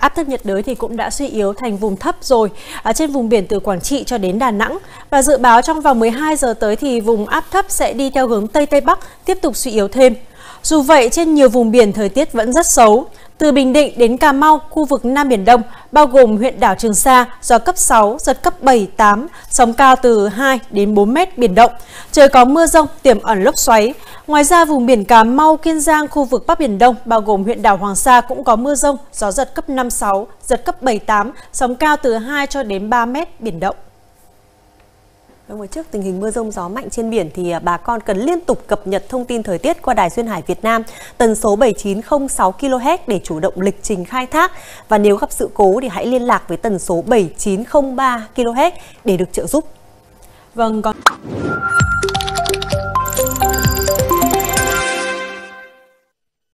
áp thấp nhiệt đới thì cũng đã suy yếu thành vùng thấp rồi trên vùng biển từ Quảng Trị cho đến Đà Nẵng. Và dự báo trong vòng 12 giờ tới thì vùng áp thấp sẽ đi theo hướng Tây Tây Bắc, tiếp tục suy yếu thêm. Dù vậy, trên nhiều vùng biển thời tiết vẫn rất xấu. Từ Bình Định đến Cà Mau, khu vực Nam Biển Đông, bao gồm huyện đảo Trường Sa, gió cấp 6, giật cấp 7, 8, sóng cao từ 2 đến 4 mét biển động. Trời có mưa rông, tiềm ẩn lốc xoáy. Ngoài ra, vùng biển Cà Mau, Kiên Giang, khu vực Bắc Biển Đông, bao gồm huyện đảo Hoàng Sa cũng có mưa rông, gió giật cấp 5, 6, giật cấp 7, 8, sóng cao từ 2 cho đến 3 mét biển động. Trước tình hình mưa rông gió mạnh trên biển thì bà con cần liên tục cập nhật thông tin thời tiết qua Đài Duyên Hải Việt Nam tần số 7906 kHz để chủ động lịch trình khai thác, và nếu gặp sự cố thì hãy liên lạc với tần số 7903 kHz để được trợ giúp. Vâng, còn